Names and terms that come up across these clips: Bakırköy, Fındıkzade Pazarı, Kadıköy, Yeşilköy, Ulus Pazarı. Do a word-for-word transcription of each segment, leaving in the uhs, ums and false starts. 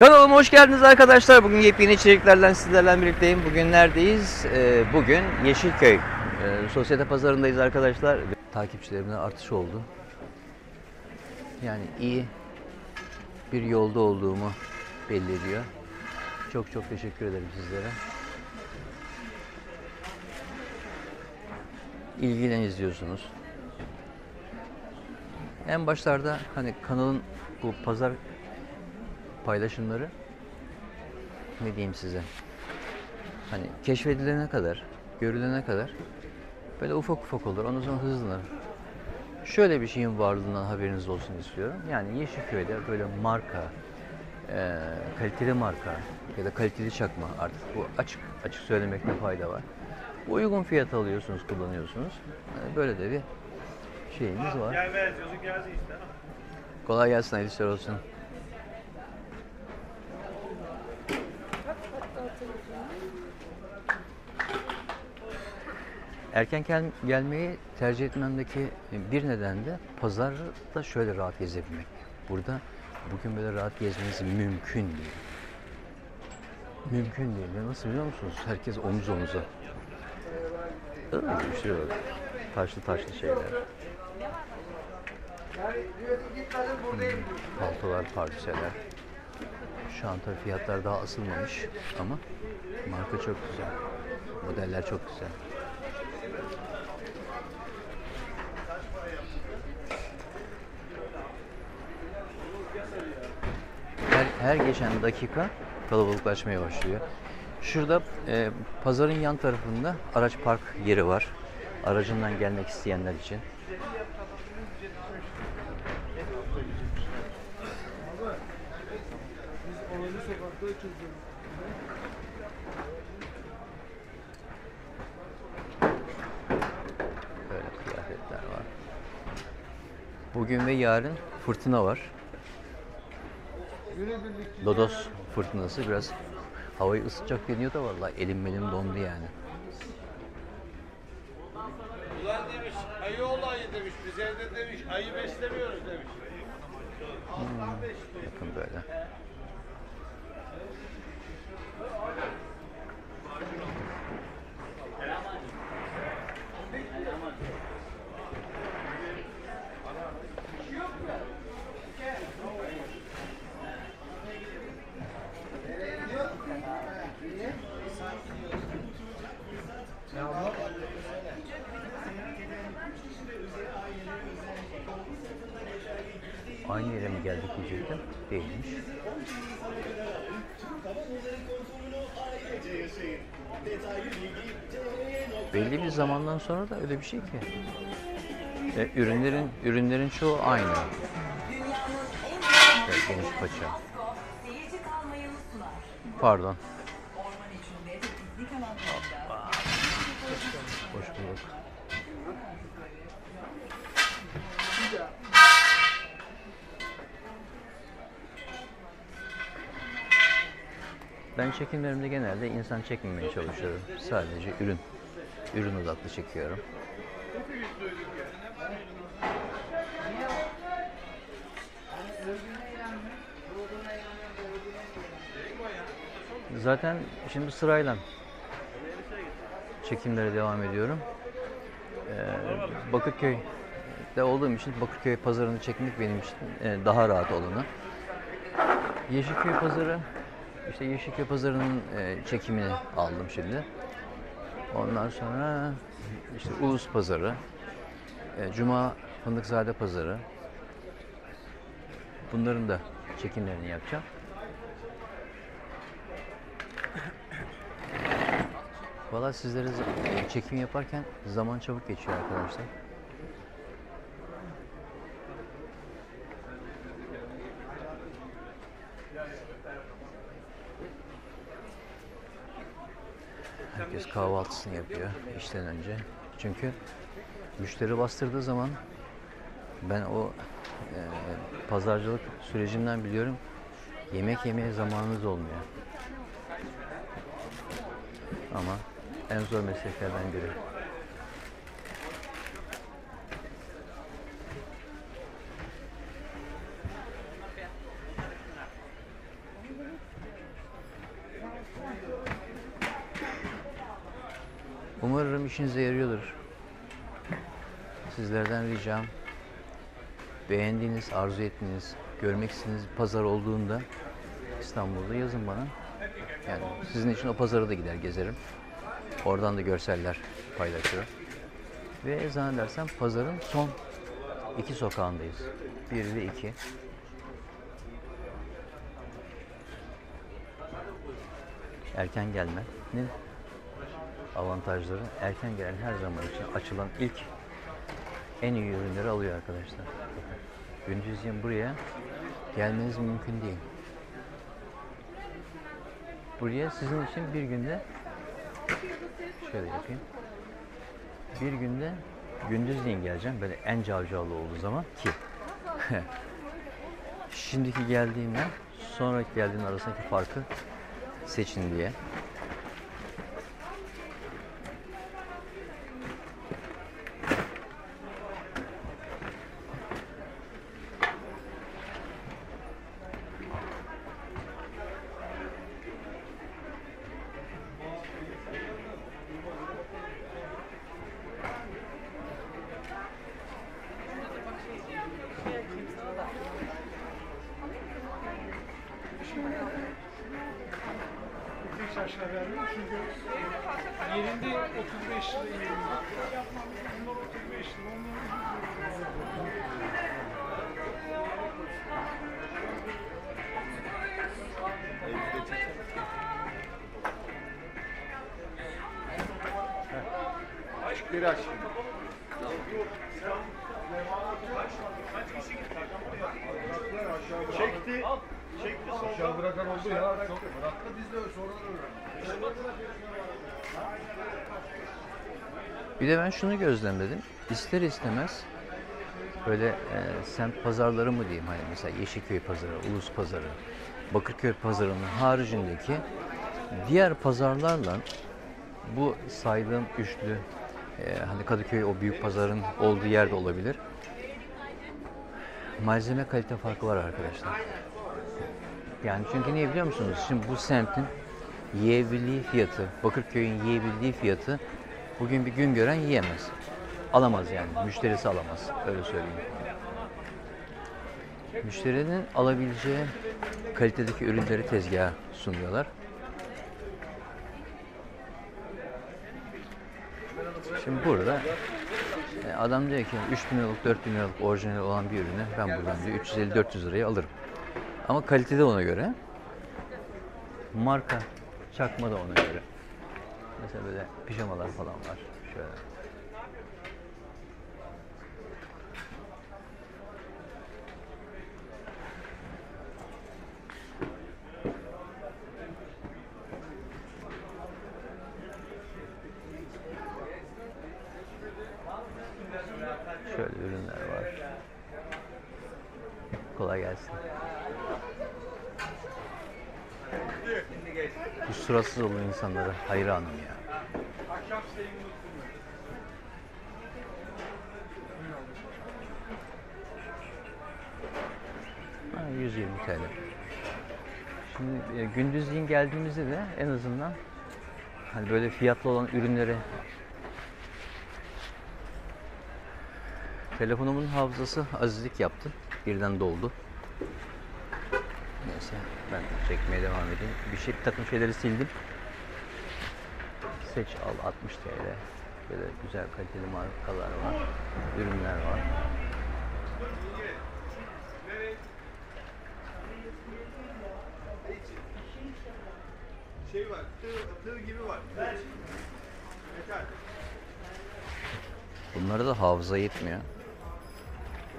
Kanalıma hoş geldiniz arkadaşlar. Bugün yepyeni içeriklerden sizlerle birlikteyim. Bugün neredeyiz? Bugün Yeşilköy Sosyete Pazarı'ndayız arkadaşlar. Takipçilerimde artış oldu. Yani iyi bir yolda olduğumu belli ediyor. Çok çok teşekkür ederim sizlere. İlgiyle izliyorsunuz. En başlarda hani kanalın bu pazar paylaşımları, ne diyeyim size, hani keşfedilene kadar, görülene kadar böyle ufak ufak olur, ondan sonra hızlanır. Şöyle bir şeyin varlığından haberiniz olsun istiyorum. Yani Yeşilköy'de böyle marka, e, kaliteli marka ya da kaliteli çakma, artık bu açık açık söylemekte fayda var. Bu uygun fiyata alıyorsunuz, kullanıyorsunuz. Yani böyle de bir şeyimiz var. Kolay gelsin, hayırlısı olsun. Erken gel gelmeyi tercih etmemdeki bir neden de pazarda şöyle rahat gezebilmek. Burada bugün böyle rahat gezmeniz mümkün değil. Mümkün değil. Nasıl biliyor musunuz? Herkes omuz omuza. Bir şey yok. Taşlı taşlı şeyler. Paltolar, parçalar. Şu an tabii fiyatlar daha asılmamış ama marka çok güzel. Modeller çok güzel. Her, her geçen dakika kalabalıklaşmaya başlıyor. Şurada e, pazarın yan tarafında araç park yeri var. Aracından gelmek isteyenler için. Böyle kıyafetler var. Bugün ve yarın fırtına var. Lodos fırtınası biraz havayı ısıtacak deniyor da vallahi elim benim dondu yani. Ulan demiş, ayı olayı demiş, biz evde demiş, ayı beslemiyoruz demiş. Hmm, bakın böyle. Aynı yere mi geldik diyecektim? Değilmiş. Belli bir zamandan sonra da öyle bir şey ki. E, ürünlerin ürünlerin çoğu aynı. Geniş paça. Pardon. Hoş bulduk. Ben çekimlerimde genelde insan çekmemeye çalışıyorum. Sadece ürün, ürün odaklı çekiyorum. Zaten şimdi sırayla çekimlere devam ediyorum. Ee, Bakırköy'de olduğum için Bakırköy pazarını çekmek benim için daha rahat olanı. Yeşilköy pazarı. İşte Yeşilköy Pazarı'nın çekimini aldım şimdi. Ondan sonra işte Ulus Pazarı, Cuma Fındıkzade Pazarı. Bunların da çekimlerini yapacağım. Vallahi sizlere çekim yaparken zaman çabuk geçiyor arkadaşlar. Herkes kahvaltısını yapıyor işten önce. Çünkü müşteri bastırdığı zaman ben o e, pazarcılık sürecimden biliyorum, yemek yemeye zamanınız olmuyor. Ama en zor mesleklerden biri. Umarım işinize yarıyordur. Sizlerden ricam, beğendiğiniz, arzu ettiğiniz, görmek istediğiniz pazar olduğunda İstanbul'da yazın bana. Yani sizin için o pazara da gider, gezerim. Oradan da görseller paylaşıyorum. Ve zannedersem pazarın son iki sokağındayız. Bir ve iki. Erken gelmenin avantajları, erken gelen her zaman için açılan ilk en iyi ürünleri alıyor arkadaşlar. Gündüzün buraya gelmeniz mümkün değil. Buraya sizin için bir günde, şöyle yapayım, bir günde gündüzleyin geleceğim böyle en cavcavlı olduğu zaman ki şimdiki geldiğimle sonraki geldiğim arasındaki farkı seçin diye. Bir de ben şunu gözlemledim, ister istemez böyle e, semt pazarları mı diyeyim, hani mesela Yeşilköy pazarı, Ulus pazarı, Bakırköy pazarının haricindeki diğer pazarlarla bu saydığım üçlü, e, hani Kadıköy o büyük pazarın olduğu yerde olabilir. Malzeme kalite farkı var arkadaşlar. Yani çünkü niye biliyor musunuz? Şimdi bu semtin yiyebildiği fiyatı, Bakırköy'ün yiyebildiği fiyatı bugün bir gün gören yiyemez. Alamaz yani. Müşterisi alamaz. Öyle söyleyeyim. Müşterinin alabileceği kalitedeki ürünleri tezgaha sunuyorlar. Şimdi burada adam diyor ki üç bin liralık, dört bin liralık orijinal olan bir ürünü ben buradan diyor üç yüz elli dört yüz liraya alırım. Ama kalitede ona göre, marka çakma da ona göre. Mesela böyle pijamalar falan var. Şöyle. Şöyle ürünler var. Kolay gelsin. Bu suratsız olan insanlara hayranım ya. Ha, yüz yirmi TL. Şimdi e, gündüzleyin geldiğimizde de en azından hani böyle fiyatlı olan ürünleri, telefonumun hafızası azizlik yaptı. Birden doldu. Neyse ben çekmeye devam edeyim. Bir şey, bir takım şeyleri sildim. Seç al altmış TL. Böyle güzel kaliteli markalar var, ürünler var. Şey var, tığ, tığ gibi var. Bunlara da hafıza yetmiyor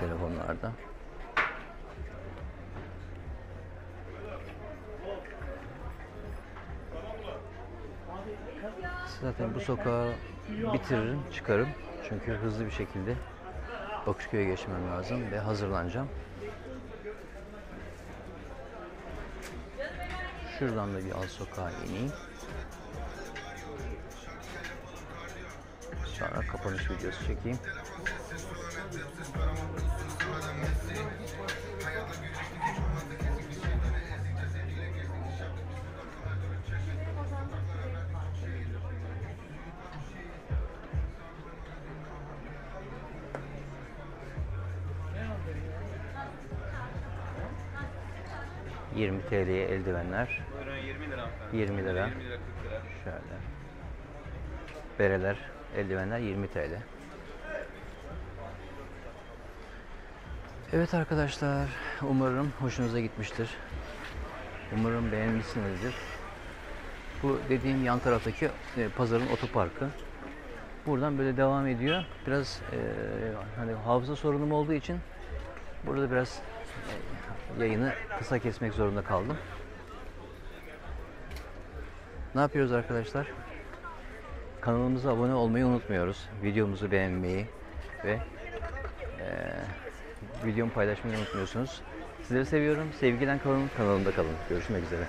telefonlarda. Zaten bu sokağı bitiririm, çıkarım. Çünkü hızlı bir şekilde Bakırköy'e geçmem lazım ve hazırlanacağım. Şuradan da bir alt sokağa ineyim. Sonra kapanış videosu çekeyim. yirmi TL'ye eldivenler. Buyurun, yirmi lira efendim. yirmi lira. yirmi lira, kırk lira. Şöyle. Bereler, eldivenler yirmi TL. Evet arkadaşlar, umarım hoşunuza gitmiştir. Umarım beğenmişsinizdir. Bu dediğim yan taraftaki pazarın otoparkı. Buradan böyle devam ediyor. Biraz e, hani hafıza sorunum olduğu için burada biraz e, yayını kısa kesmek zorunda kaldım. Ne yapıyoruz arkadaşlar? Kanalımıza abone olmayı unutmuyoruz. Videomuzu beğenmeyi ve e, videomu paylaşmayı unutmuyorsunuz. Sizleri seviyorum. Sevgiyle kalın. Kanalımda kalın. Görüşmek üzere.